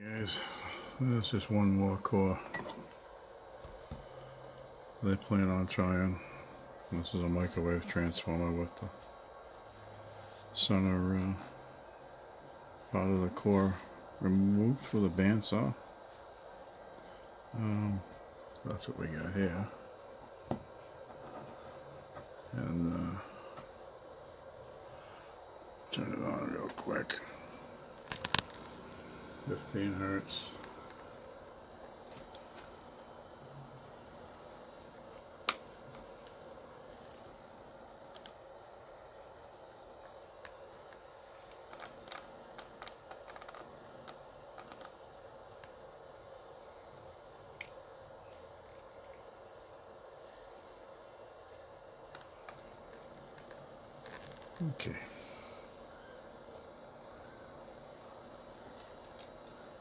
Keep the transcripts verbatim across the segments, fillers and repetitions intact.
Guys, there's just one more core they plan on trying. This is a microwave transformer with the center uh, part of the core removed for the bandsaw. Um, that's what we got here. And uh, turn it on real quick. fifteen hertz. Okay.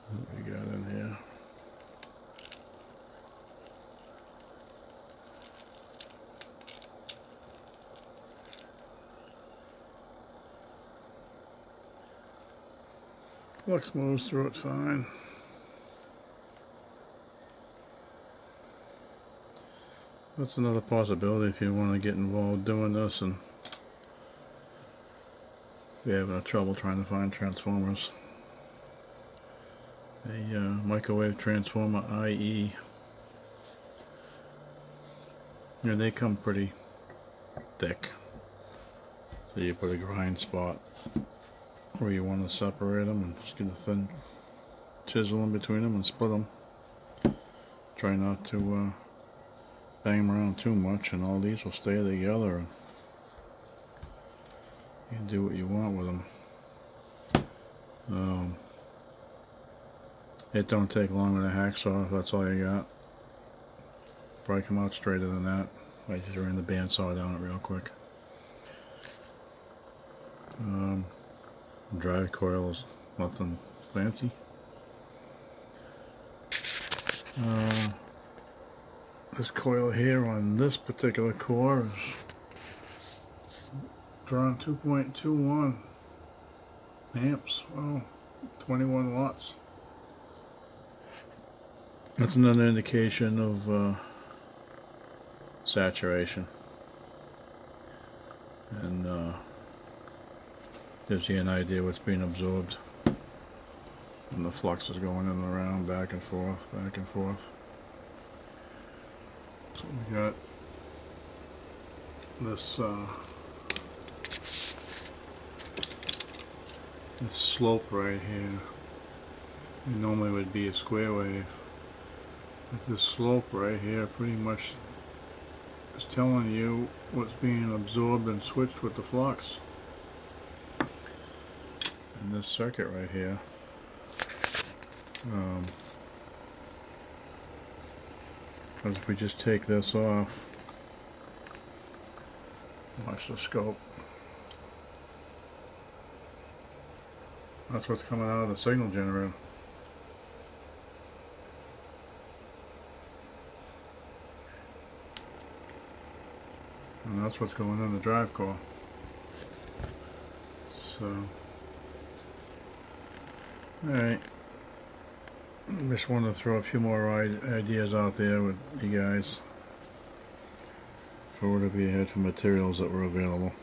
What we got in here? Flux moves through it fine. That's another possibility if you want to get involved doing this, and if you're having trouble trying to find transformers. A uh, microwave transformer I E. You know, they come pretty thick, so you put a grind spot where you want to separate them and just get a thin chisel in between them and split them. Try not to uh, bang them around too much, and all these will stay together and you can do what you want with them. Um, It don't take long with a hacksaw if that's all you got. Probably come out straighter than that. I just ran the bandsaw down it real quick. Um, drive coil is nothing fancy. Uh, this coil here on this particular core is drawn two point two one amps. Wow, twenty-one watts. That's another indication of uh, saturation, and uh, gives you an idea what's being absorbed, and the flux is going in and around, back and forth, back and forth. So we got this, uh, this slope right here. It normally would be a square wave. But this slope right here pretty much is telling you what's being absorbed and switched with the flux. And this circuit right here, um, because if we just take this off, watch the scope, that's what's coming out of the signal generator. And that's what's going on the drive coil. So, alright. Just wanted to throw a few more ideas out there with you guys for whatever you had for materials that were available.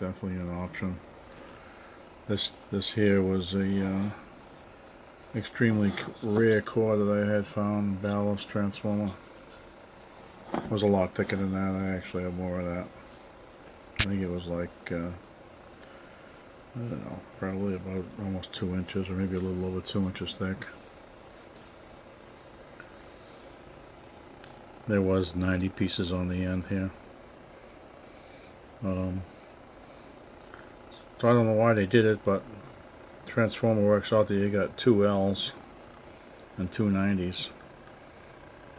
Definitely an option. This this here was a uh, extremely rare core that I had found, ballast transformer. It was a lot thicker than that. I actually have more of that. I think it was like, uh, I don't know, probably about almost two inches or maybe a little over two inches thick. There was ninety pieces on the end here. Um, so I don't know why they did it, but transformer works out that you got two L's and two nineties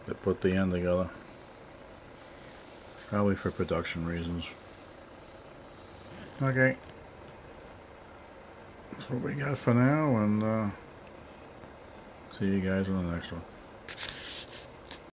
that put the end together. Probably for production reasons. Okay. That's what we got for now, and uh, see you guys in the next one.